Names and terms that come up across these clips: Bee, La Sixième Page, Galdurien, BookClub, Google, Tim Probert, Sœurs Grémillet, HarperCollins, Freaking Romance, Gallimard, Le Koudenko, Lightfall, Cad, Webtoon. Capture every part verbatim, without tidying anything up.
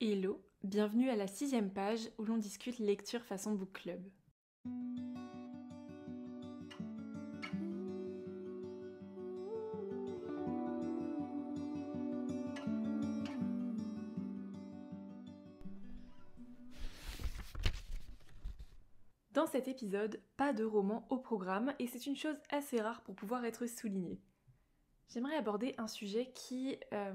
Hello, bienvenue à la sixième page où l'on discute lecture façon book club. Dans cet épisode, pas de roman au programme et c'est une chose assez rare pour pouvoir être soulignée. J'aimerais aborder un sujet qui, euh,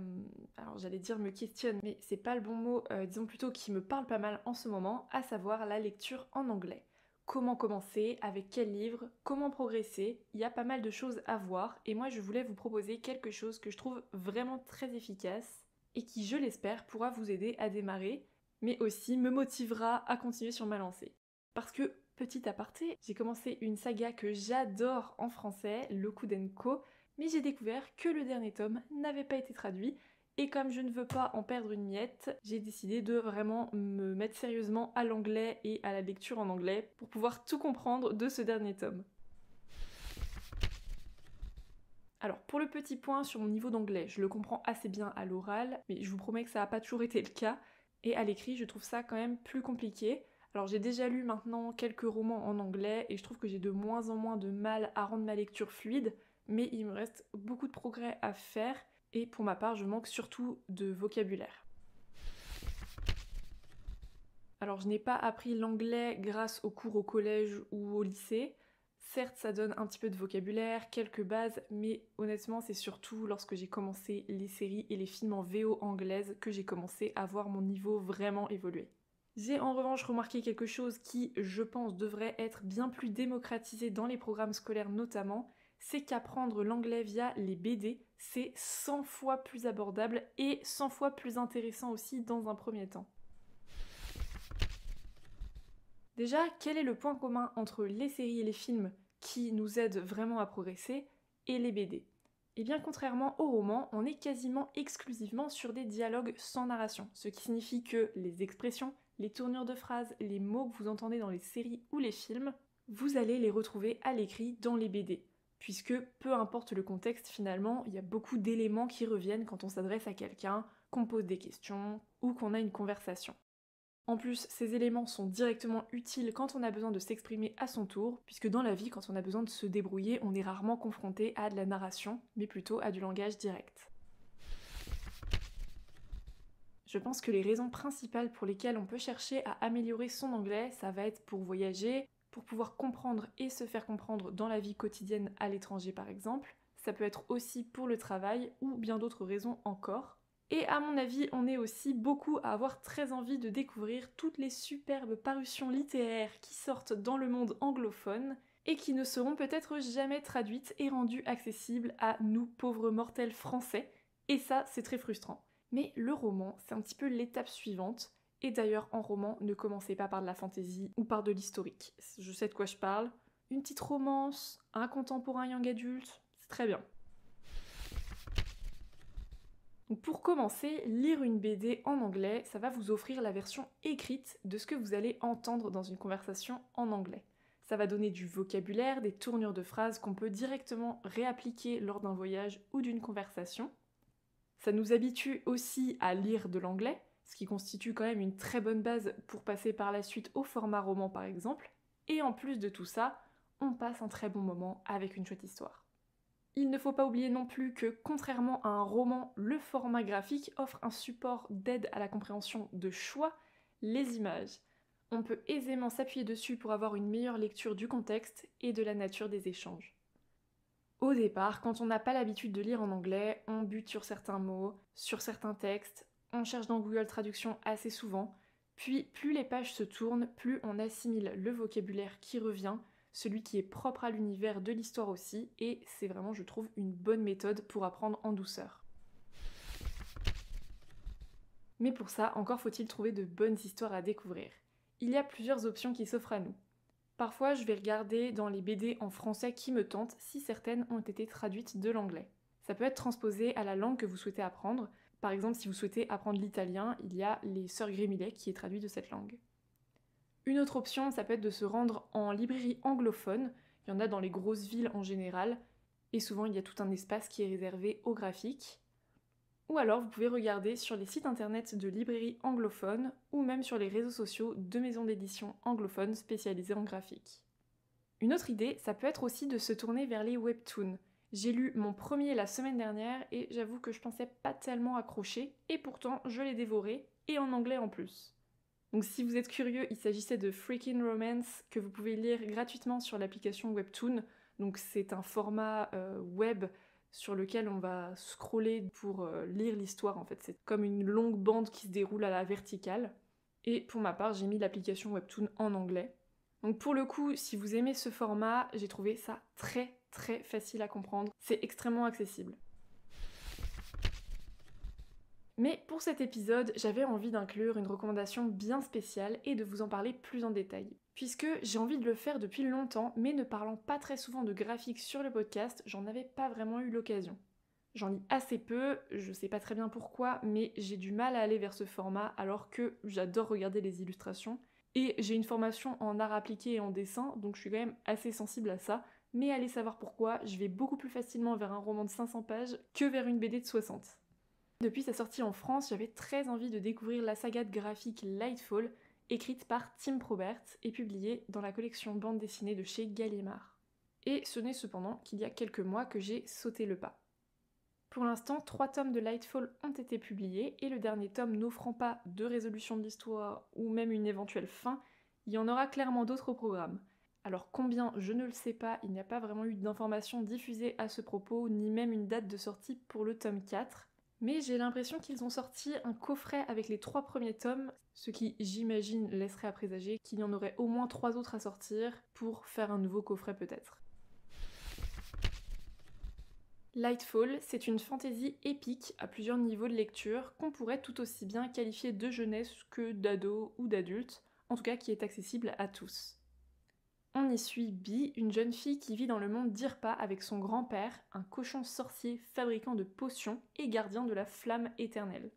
alors j'allais dire me questionne, mais c'est pas le bon mot, euh, disons plutôt qui me parle pas mal en ce moment, à savoir la lecture en anglais. Comment commencer, avec quel livre, comment progresser, il y a pas mal de choses à voir, et moi je voulais vous proposer quelque chose que je trouve vraiment très efficace, et qui je l'espère pourra vous aider à démarrer, mais aussi me motivera à continuer sur ma lancée. Parce que, petit aparté, j'ai commencé une saga que j'adore en français, Le Koudenko, mais j'ai découvert que le dernier tome n'avait pas été traduit, et comme je ne veux pas en perdre une miette, j'ai décidé de vraiment me mettre sérieusement à l'anglais et à la lecture en anglais pour pouvoir tout comprendre de ce dernier tome. Alors pour le petit point sur mon niveau d'anglais, je le comprends assez bien à l'oral, mais je vous promets que ça n'a pas toujours été le cas, et à l'écrit je trouve ça quand même plus compliqué. Alors j'ai déjà lu maintenant quelques romans en anglais, et je trouve que j'ai de moins en moins de mal à rendre ma lecture fluide, mais il me reste beaucoup de progrès à faire, et pour ma part, je manque surtout de vocabulaire. Alors je n'ai pas appris l'anglais grâce aux cours au collège ou au lycée. Certes, ça donne un petit peu de vocabulaire, quelques bases, mais honnêtement, c'est surtout lorsque j'ai commencé les séries et les films en V O anglaise que j'ai commencé à voir mon niveau vraiment évoluer. J'ai en revanche remarqué quelque chose qui, je pense, devrait être bien plus démocratisé dans les programmes scolaires notamment, c'est qu'apprendre l'anglais via les B D, c'est cent fois plus abordable et cent fois plus intéressant aussi dans un premier temps. Déjà, quel est le point commun entre les séries et les films qui nous aident vraiment à progresser et les B D? Eh bien, contrairement aux romans, on est quasiment exclusivement sur des dialogues sans narration, ce qui signifie que les expressions, les tournures de phrases, les mots que vous entendez dans les séries ou les films, vous allez les retrouver à l'écrit dans les B D. Puisque peu importe le contexte, finalement, il y a beaucoup d'éléments qui reviennent quand on s'adresse à quelqu'un, qu'on pose des questions ou qu'on a une conversation. En plus, ces éléments sont directement utiles quand on a besoin de s'exprimer à son tour, puisque dans la vie, quand on a besoin de se débrouiller, on est rarement confronté à de la narration, mais plutôt à du langage direct. Je pense que les raisons principales pour lesquelles on peut chercher à améliorer son anglais, ça va être pour voyager, pour pouvoir comprendre et se faire comprendre dans la vie quotidienne à l'étranger par exemple, ça peut être aussi pour le travail ou bien d'autres raisons encore. Et à mon avis, on est aussi beaucoup à avoir très envie de découvrir toutes les superbes parutions littéraires qui sortent dans le monde anglophone et qui ne seront peut-être jamais traduites et rendues accessibles à nous pauvres mortels français, et ça c'est très frustrant. Mais le roman, c'est un petit peu l'étape suivante. Et d'ailleurs, en roman, ne commencez pas par de la fantaisie ou par de l'historique. Je sais de quoi je parle. Une petite romance, un contemporain young adulte, c'est très bien. Donc pour commencer, lire une B D en anglais, ça va vous offrir la version écrite de ce que vous allez entendre dans une conversation en anglais. Ça va donner du vocabulaire, des tournures de phrases qu'on peut directement réappliquer lors d'un voyage ou d'une conversation. Ça nous habitue aussi à lire de l'anglais, ce qui constitue quand même une très bonne base pour passer par la suite au format roman par exemple, et en plus de tout ça, on passe un très bon moment avec une chouette histoire. Il ne faut pas oublier non plus que, contrairement à un roman, le format graphique offre un support d'aide à la compréhension de choix, les images. On peut aisément s'appuyer dessus pour avoir une meilleure lecture du contexte et de la nature des échanges. Au départ, quand on n'a pas l'habitude de lire en anglais, on bute sur certains mots, sur certains textes, on cherche dans Google Traduction assez souvent, puis plus les pages se tournent, plus on assimile le vocabulaire qui revient, celui qui est propre à l'univers de l'histoire aussi, et c'est vraiment, je trouve, une bonne méthode pour apprendre en douceur. Mais pour ça, encore faut-il trouver de bonnes histoires à découvrir. Il y a plusieurs options qui s'offrent à nous. Parfois, je vais regarder dans les B D en français qui me tentent si certaines ont été traduites de l'anglais. Ça peut être transposé à la langue que vous souhaitez apprendre. Par exemple, si vous souhaitez apprendre l'italien, il y a les Sœurs Grémillet qui est traduit de cette langue. Une autre option, ça peut être de se rendre en librairie anglophone, il y en a dans les grosses villes en général, et souvent il y a tout un espace qui est réservé aux graphiques. Ou alors vous pouvez regarder sur les sites internet de librairies anglophones ou même sur les réseaux sociaux de maisons d'édition anglophones spécialisées en graphique. Une autre idée, ça peut être aussi de se tourner vers les webtoons. J'ai lu mon premier la semaine dernière et j'avoue que je pensais pas tellement accrocher et pourtant je l'ai dévoré et en anglais en plus. Donc si vous êtes curieux, il s'agissait de Freaking Romance que vous pouvez lire gratuitement sur l'application Webtoon. Donc c'est un format euh, web sur lequel on va scroller pour euh, lire l'histoire en fait. C'est comme une longue bande qui se déroule à la verticale. Et pour ma part, j'ai mis l'application Webtoon en anglais. Donc pour le coup, si vous aimez ce format, j'ai trouvé ça très très facile à comprendre. C'est extrêmement accessible. Mais pour cet épisode, j'avais envie d'inclure une recommandation bien spéciale et de vous en parler plus en détail. Puisque j'ai envie de le faire depuis longtemps, mais ne parlant pas très souvent de graphique sur le podcast, j'en avais pas vraiment eu l'occasion. J'en lis assez peu, je sais pas très bien pourquoi, mais j'ai du mal à aller vers ce format alors que j'adore regarder les illustrations. Et j'ai une formation en art appliqué et en dessin, donc je suis quand même assez sensible à ça. Mais allez savoir pourquoi, je vais beaucoup plus facilement vers un roman de cinq cents pages que vers une B D de soixante. Depuis sa sortie en France, j'avais très envie de découvrir la saga de graphique Lightfall, écrite par Tim Probert et publiée dans la collection bande dessinée de chez Gallimard. Et ce n'est cependant qu'il y a quelques mois que j'ai sauté le pas. Pour l'instant, trois tomes de Lightfall ont été publiés, et le dernier tome n'offrant pas de résolution de l'histoire ou même une éventuelle fin, il y en aura clairement d'autres au programme. Alors combien, je ne le sais pas, il n'y a pas vraiment eu d'informations diffusées à ce propos, ni même une date de sortie pour le tome quatre. Mais j'ai l'impression qu'ils ont sorti un coffret avec les trois premiers tomes, ce qui, j'imagine, laisserait à présager qu'il y en aurait au moins trois autres à sortir pour faire un nouveau coffret peut-être. Lightfall, c'est une fantaisie épique à plusieurs niveaux de lecture qu'on pourrait tout aussi bien qualifier de jeunesse que d'ado ou d'adulte, en tout cas qui est accessible à tous. On y suit Bee, une jeune fille qui vit dans le monde d'Irpa avec son grand-père, un cochon sorcier fabricant de potions et gardien de la flamme éternelle.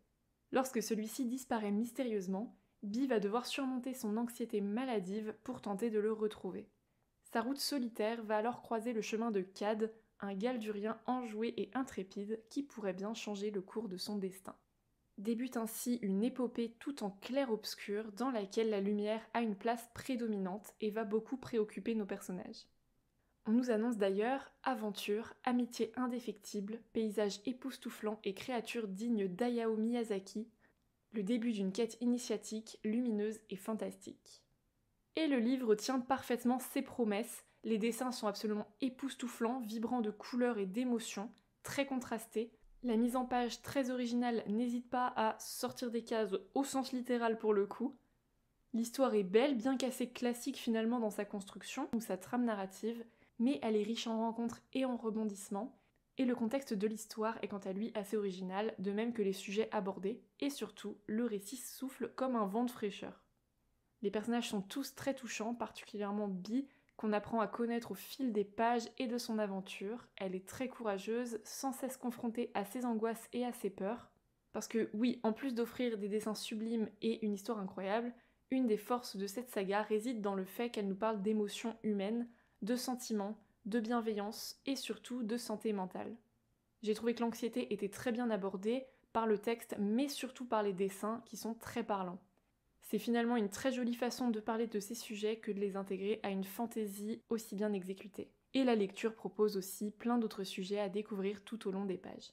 Lorsque celui-ci disparaît mystérieusement, Bee va devoir surmonter son anxiété maladive pour tenter de le retrouver. Sa route solitaire va alors croiser le chemin de Cad, un galdurien enjoué et intrépide qui pourrait bien changer le cours de son destin. Débute ainsi une épopée tout en clair-obscur dans laquelle la lumière a une place prédominante et va beaucoup préoccuper nos personnages. On nous annonce d'ailleurs aventure, amitié indéfectible, paysages époustouflants et créatures dignes d'Hayao Miyazaki, le début d'une quête initiatique, lumineuse et fantastique. Et le livre tient parfaitement ses promesses, les dessins sont absolument époustouflants, vibrants de couleurs et d'émotions, très contrastés. La mise en page très originale n'hésite pas à sortir des cases au sens littéral pour le coup. L'histoire est belle, bien qu'assez classique finalement dans sa construction ou sa trame narrative, mais elle est riche en rencontres et en rebondissements, et le contexte de l'histoire est quant à lui assez original, de même que les sujets abordés, et surtout, le récit souffle comme un vent de fraîcheur. Les personnages sont tous très touchants, particulièrement Bee, qu'on apprend à connaître au fil des pages et de son aventure. Elle est très courageuse, sans cesse confrontée à ses angoisses et à ses peurs. Parce que oui, en plus d'offrir des dessins sublimes et une histoire incroyable, une des forces de cette saga réside dans le fait qu'elle nous parle d'émotions humaines, de sentiments, de bienveillance et surtout de santé mentale. J'ai trouvé que l'anxiété était très bien abordée par le texte, mais surtout par les dessins qui sont très parlants. C'est finalement une très jolie façon de parler de ces sujets que de les intégrer à une fantaisie aussi bien exécutée. Et la lecture propose aussi plein d'autres sujets à découvrir tout au long des pages.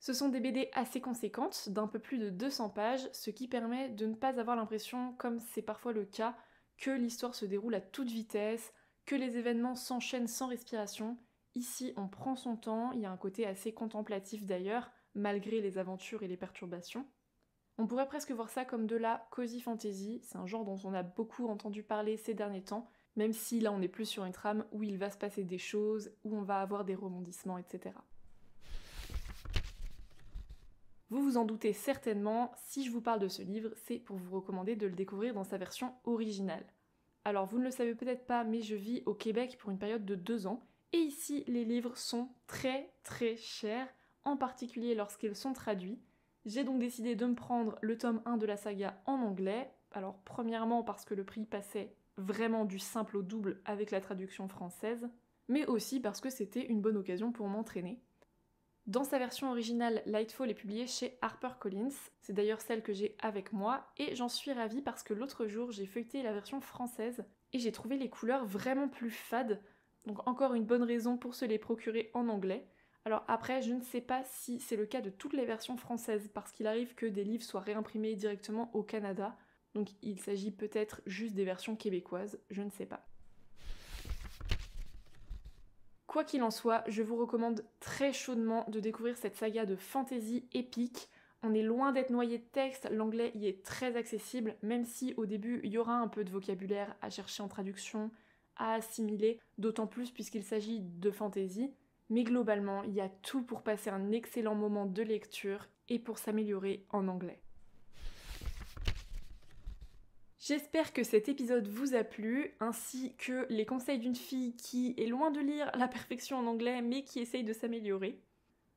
Ce sont des B D assez conséquentes, d'un peu plus de deux cents pages, ce qui permet de ne pas avoir l'impression, comme c'est parfois le cas, que l'histoire se déroule à toute vitesse, que les événements s'enchaînent sans respiration. Ici, on prend son temps, il y a un côté assez contemplatif d'ailleurs, malgré les aventures et les perturbations. On pourrait presque voir ça comme de la cozy fantasy, c'est un genre dont on a beaucoup entendu parler ces derniers temps, même si là on est plus sur une trame où il va se passer des choses, où on va avoir des rebondissements, et cetera. Vous vous en doutez certainement, si je vous parle de ce livre, c'est pour vous recommander de le découvrir dans sa version originale. Alors vous ne le savez peut-être pas, mais je vis au Québec pour une période de deux ans, et ici les livres sont très très chers, en particulier lorsqu'ils sont traduits. J'ai donc décidé de me prendre le tome un de la saga en anglais, alors premièrement parce que le prix passait vraiment du simple au double avec la traduction française, mais aussi parce que c'était une bonne occasion pour m'entraîner. Dans sa version originale, Lightfall est publiée chez HarperCollins, c'est d'ailleurs celle que j'ai avec moi, et j'en suis ravie parce que l'autre jour j'ai feuilleté la version française et j'ai trouvé les couleurs vraiment plus fades, donc encore une bonne raison pour se les procurer en anglais. Alors après, je ne sais pas si c'est le cas de toutes les versions françaises, parce qu'il arrive que des livres soient réimprimés directement au Canada, donc il s'agit peut-être juste des versions québécoises, je ne sais pas. Quoi qu'il en soit, je vous recommande très chaudement de découvrir cette saga de fantasy épique. On est loin d'être noyé de texte, l'anglais y est très accessible, même si au début il y aura un peu de vocabulaire à chercher en traduction, à assimiler, d'autant plus puisqu'il s'agit de fantasy. Mais globalement, il y a tout pour passer un excellent moment de lecture et pour s'améliorer en anglais. J'espère que cet épisode vous a plu, ainsi que les conseils d'une fille qui est loin de lire à la perfection en anglais, mais qui essaye de s'améliorer.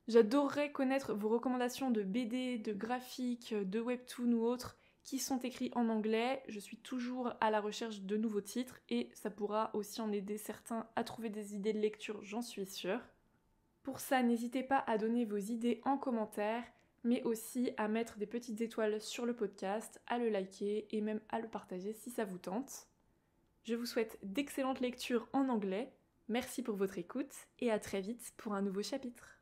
J'adorerais connaître vos recommandations de B D, de graphiques, de webtoon ou autres qui sont écrits en anglais. Je suis toujours à la recherche de nouveaux titres et ça pourra aussi en aider certains à trouver des idées de lecture, j'en suis sûre. Pour ça, n'hésitez pas à donner vos idées en commentaire, mais aussi à mettre des petites étoiles sur le podcast, à le liker et même à le partager si ça vous tente. Je vous souhaite d'excellentes lectures en anglais, merci pour votre écoute et à très vite pour un nouveau chapitre.